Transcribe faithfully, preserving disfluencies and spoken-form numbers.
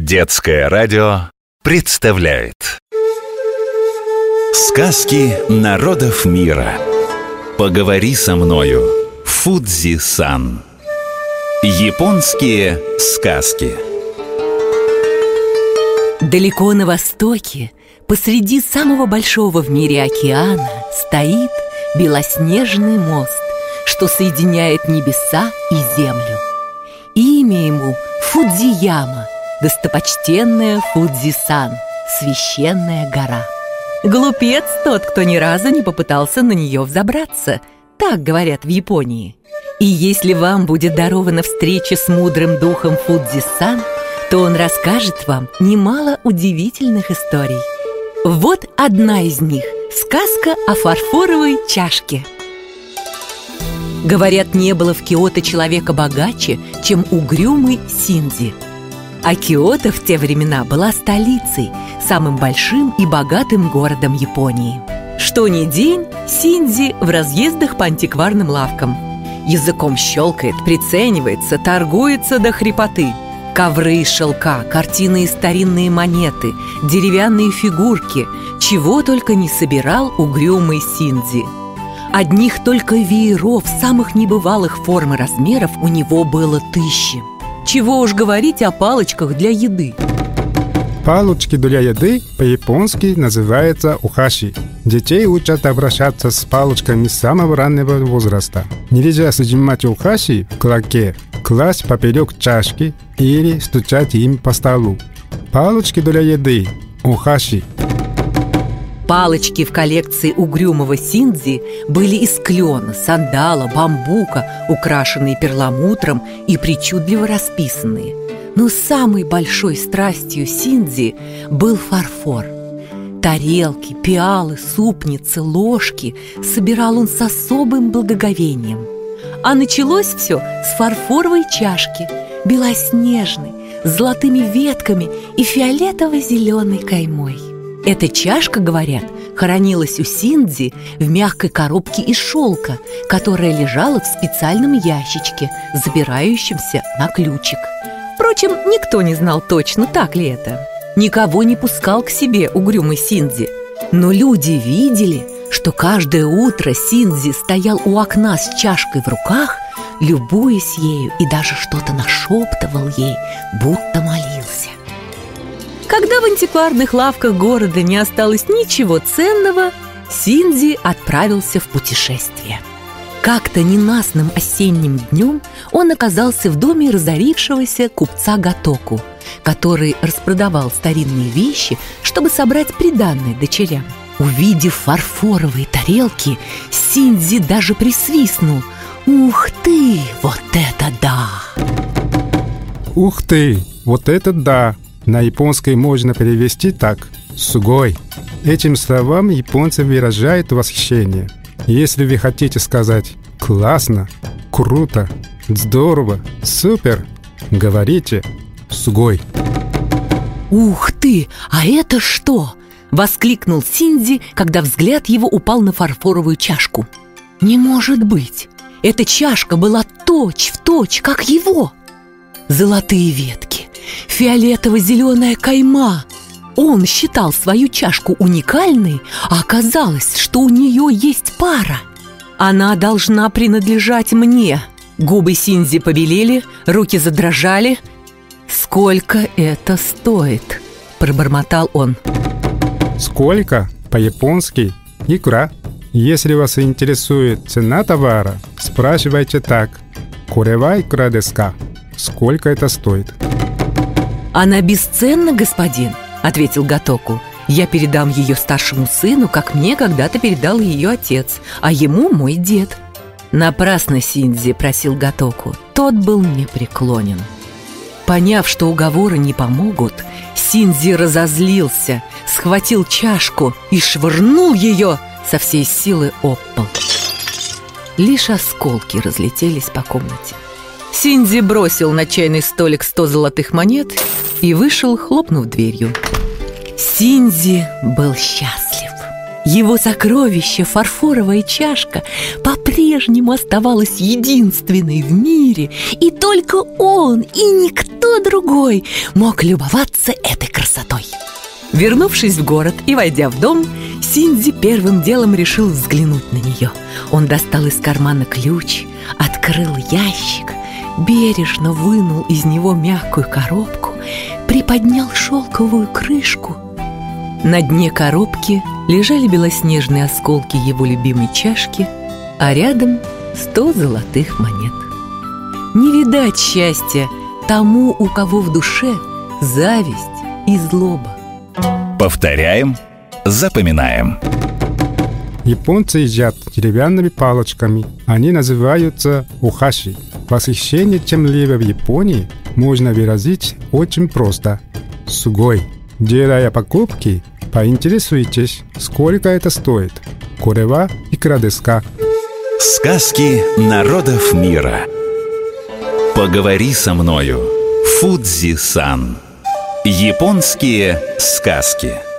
Детское радио представляет сказки народов мира. Поговори со мною, Фудзи-сан. Японские сказки. Далеко на востоке, посреди самого большого в мире океана, стоит белоснежный мост, что соединяет небеса и землю. Имя ему Фудзияма, достопочтенная Фудзи-сан, священная гора. Глупец тот, кто ни разу не попытался на нее взобраться. Так говорят в Японии. И если вам будет дарована встреча с мудрым духом Фудзи-сан, то он расскажет вам немало удивительных историй. Вот одна из них – сказка о фарфоровой чашке. Говорят, не было в Киото человека богаче, чем угрюмый Синдзи. А Киото в те времена была столицей, самым большим и богатым городом Японии. Что ни день, Синдзи в разъездах по антикварным лавкам. Языком щелкает, приценивается, торгуется до хрипоты. Ковры из шелка, картины и старинные монеты, деревянные фигурки. Чего только не собирал угрюмый Синдзи. Одних только вееров самых небывалых форм и размеров у него было тысячи. Чего уж говорить о палочках для еды. Палочки для еды по-японски называются о-хаси. Детей учат обращаться с палочками с самого раннего возраста. Нельзя сжимать о-хаси в кулаке, класть поперек чашки или стучать им по столу. Палочки для еды о-хаси. Палочки в коллекции угрюмого Синдзи были из клена, сандала, бамбука, украшенные перламутром и причудливо расписанные. Но самой большой страстью Синдзи был фарфор. Тарелки, пиалы, супницы, ложки собирал он с особым благоговением. А началось все с фарфоровой чашки, белоснежной, с золотыми ветками и фиолетово-зеленой каймой. Эта чашка, говорят, хранилась у Синдзи в мягкой коробке из шелка, которая лежала в специальном ящичке, запирающемся на ключик. Впрочем, никто не знал точно, так ли это. Никого не пускал к себе угрюмый Синдзи. Но люди видели, что каждое утро Синдзи стоял у окна с чашкой в руках, любуясь ею, и даже что-то нашептывал ей, будто молился. Когда в антикварных лавках города не осталось ничего ценного, Синдзи отправился в путешествие. Как-то ненастным осенним днем он оказался в доме разорившегося купца Гатоку, который распродавал старинные вещи, чтобы собрать приданое дочерям. Увидев фарфоровые тарелки, Синдзи даже присвистнул. «Ух ты, вот это да!» «Ух ты, вот это да!» На японский можно перевести так – «сугой». Этим словам японцы выражают восхищение. Если вы хотите сказать «классно», «круто», «здорово», «супер», говорите «сугой». «Ух ты! А это что?» – воскликнул Синдзи, когда взгляд его упал на фарфоровую чашку. «Не может быть! Эта чашка была точь-в-точь, как его!» Золотые ветки, фиолетово-зеленая кайма. Он считал свою чашку уникальной, а оказалось, что у нее есть пара. «Она должна принадлежать мне». Губы Синдзи побелели, руки задрожали. «Сколько это стоит?» – пробормотал он. «Сколько?» по-японски «икра». Если вас интересует цена товара, спрашивайте так: «Корэва и курадэска». «Сколько это стоит?» «Она бесценна, господин», — ответил Гатоку. «Я передам ее старшему сыну, как мне когда-то передал ее отец, а ему мой дед». Напрасно Синдзи просил Гатоку. Тот был непреклонен. Поняв, что уговоры не помогут, Синдзи разозлился, схватил чашку и швырнул ее со всей силы об пол. Лишь осколки разлетелись по комнате. Синдзи бросил на чайный столик сто золотых монет и вышел, хлопнув дверью. Синдзи был счастлив. Его сокровище, фарфоровая чашка, по-прежнему оставалось единственной в мире, и только он и никто другой мог любоваться этой красотой. Вернувшись в город и войдя в дом, Синдзи первым делом решил взглянуть на нее. Он достал из кармана ключ, открыл ящик, бережно вынул из него мягкую коробку, приподнял шелковую крышку. На дне коробки лежали белоснежные осколки его любимой чашки, а рядом сто золотых монет. Не видать счастья тому, у кого в душе зависть и злоба. Повторяем, запоминаем. Японцы едят деревянными палочками. Они называются о-хаси. Восхищение чем-либо в Японии можно выразить очень просто. Сугой. Делая покупки, поинтересуйтесь, сколько это стоит. Корэва и курадэска. Сказки народов мира. Поговори со мною. Фудзи-сан. Японские сказки.